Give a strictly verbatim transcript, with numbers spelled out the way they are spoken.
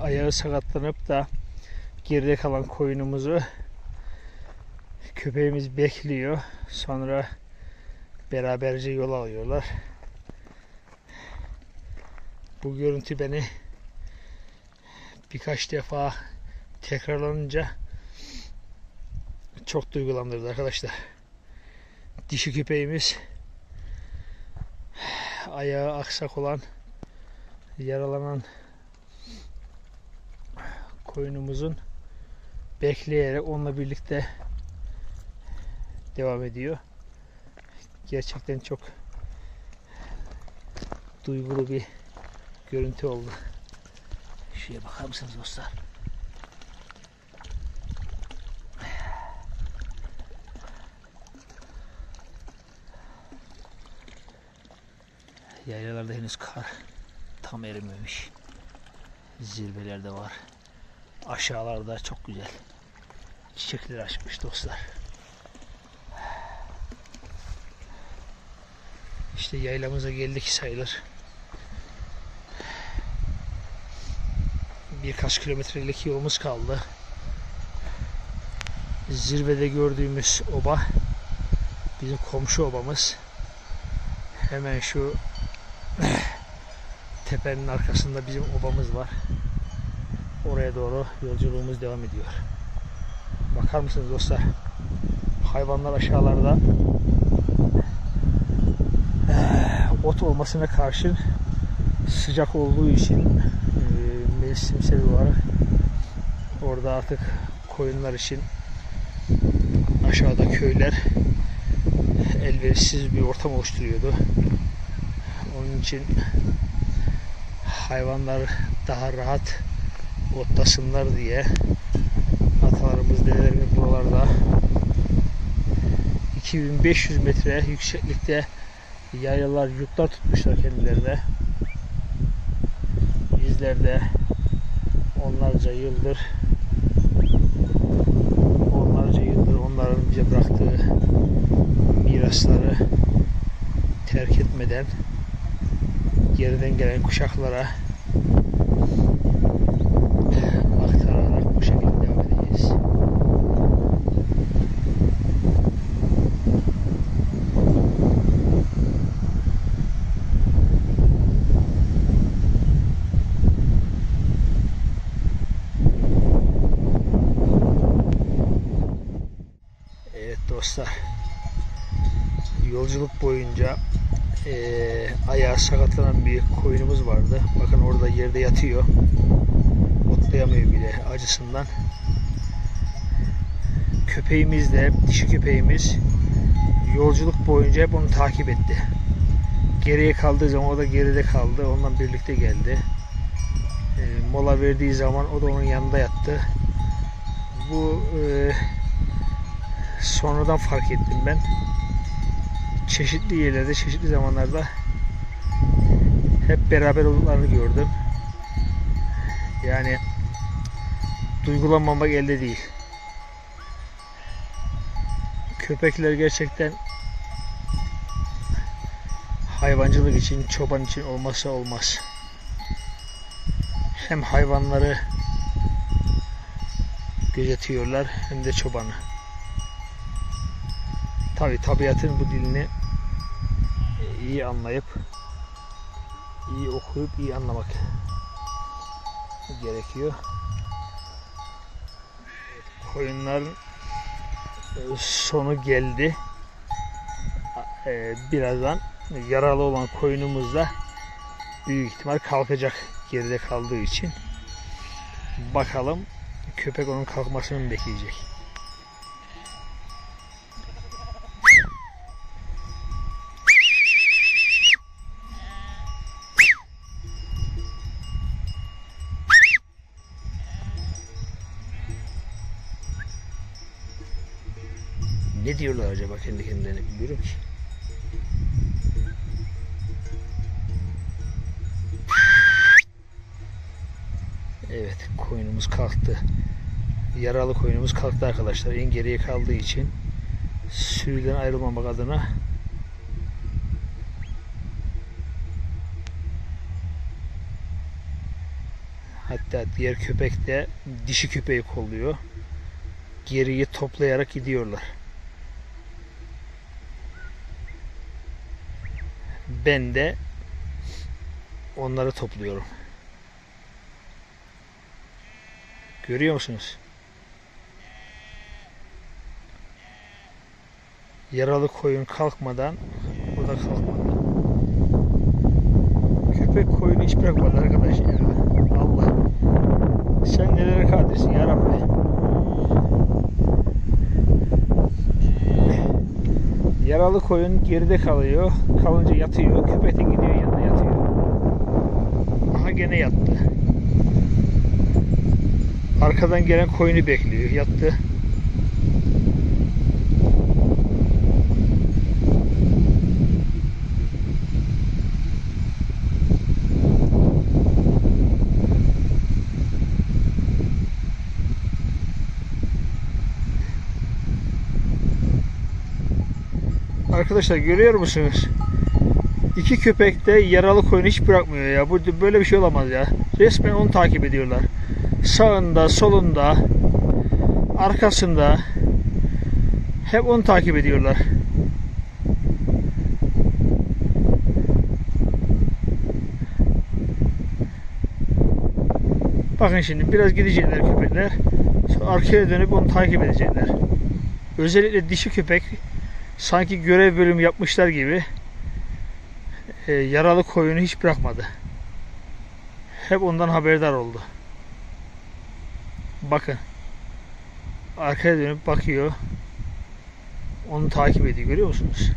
ayağı sakatlanıp da geride kalan koyunumuzu köpeğimiz bekliyor. Sonra beraberce yol alıyorlar. Bu görüntü beni birkaç defa tekrarlanınca çok duygulandırdı arkadaşlar. Dişi köpeğimiz, ayağı aksak olan, yaralanan koyunumuzun bekleyerek onunla birlikte devam ediyor. Gerçekten çok duygulu bir görüntü oldu. Şuraya bakar mısınız dostlar? Yaylalarda henüz kar tam erimemiş. Zirvelerde var. Aşağılarda çok güzel çiçekler açmış dostlar. İşte yaylamıza geldik sayılır. Birkaç kilometrelik yolumuz kaldı. Zirvede gördüğümüz oba bizim komşu obamız. Hemen şu tepenin arkasında bizim obamız var. Oraya doğru yolculuğumuz devam ediyor. Bakar mısınız dostlar? Hayvanlar aşağılarda. Ot olmasına karşın sıcak olduğu için mevsimsel olarak orada artık koyunlar için aşağıda köyler elverişsiz bir ortam oluşturuyordu. Onun için hayvanlar daha rahat otlasınlar diye atalarımız, dedelerimiz buralarda iki bin beş yüz metre yükseklikte yaylalar, yurtlar tutmuşlar kendilerine. Bizler de onlarca yıldır onlarca yıldır onların bize bıraktığı mirasları terk etmeden geriden gelen kuşaklara aktararak bu şekilde devam edeceğiz. Evet dostlar, yolculuk boyunca e, ayağı sakatlanan bir koyunumuz vardı. Bakın orada yerde yatıyor. Otlayamıyor bile acısından. Köpeğimiz de, dişi köpeğimiz yolculuk boyunca hep onu takip etti. Geriye kaldığı zaman o da geride kaldı. Onunla birlikte geldi. E, mola verdiği zaman o da onun yanında yattı. Bu e, sonradan fark ettim ben. Çeşitli yerlerde, çeşitli zamanlarda hep beraber olduklarını gördüm. Yani duygulanmamak elde değil. Köpekler gerçekten hayvancılık için, çoban için olmazsa olmaz. Hem hayvanları gözetiyorlar hem de çobanı. Tabii tabiatın bu dilini iyi anlayıp, iyi okuyup, iyi anlamak gerekiyor. Koyunların sonu geldi. Birazdan yaralı olan koyunumuz da büyük ihtimal kalkacak geride kaldığı için. Bakalım köpek onun kalkmasını mı bekleyecek? Ne diyorlar acaba kendi kendilerine, bilmiyorum ki. Evet, koyunumuz kalktı. Yaralı koyunumuz kalktı arkadaşlar. En geriye kaldığı için sürüden ayrılmamak adına Hatta diğer köpek de dişi köpeği kolluyor. Geriye toplayarak gidiyorlar. Ben de onları topluyorum. Görüyor musunuz? Yaralı koyun kalkmadan, bu da kalkmadı. Köpek koyunu hiç bırakmadı arkadaş ya. Allah. Sen nelere kadirsin ya Rabbi. Yaralı koyun geride kalıyor. Kalınca yatıyor. Köpek de gidiyor yanına yatıyor. Aha gene yattı. Arkadan gelen koyunu bekliyor. Yattı. Arkadaşlar görüyor musunuz? İki köpek de yaralı koyunu hiç bırakmıyor ya. Bu böyle bir şey olamaz ya. Resmen onu takip ediyorlar. Sağında, solunda, arkasında hep onu takip ediyorlar. Bakın şimdi biraz gidecekler köpekler. Sonra arkaya dönüp onu takip edecekler. Özellikle dişi köpek sanki görev bölümü yapmışlar gibi e, yaralı koyunu hiç bırakmadı. Hep ondan haberdar oldu. Bakın. Arkaya dönüp bakıyor. Onu takip ediyor. Görüyor musunuz?